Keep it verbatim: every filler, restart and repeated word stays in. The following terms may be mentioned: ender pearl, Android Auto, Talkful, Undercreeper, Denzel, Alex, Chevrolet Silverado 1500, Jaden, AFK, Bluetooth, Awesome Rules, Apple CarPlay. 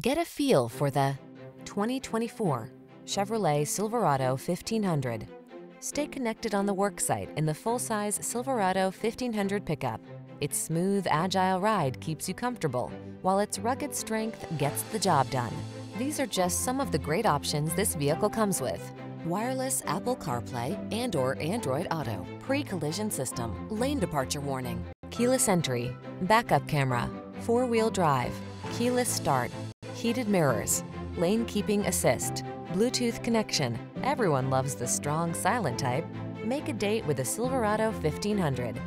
Get a feel for the twenty twenty-four Chevrolet Silverado fifteen hundred. Stay connected on the worksite in the full-size Silverado fifteen hundred pickup. Its smooth, agile ride keeps you comfortable, while its rugged strength gets the job done. These are just some of the great options this vehicle comes with: wireless Apple CarPlay and or Android Auto, pre-collision system, lane departure warning, keyless entry, backup camera, four-wheel drive, keyless start, heated mirrors, lane keeping assist, Bluetooth connection. Everyone loves the strong, silent type. Make a date with a Silverado fifteen hundred.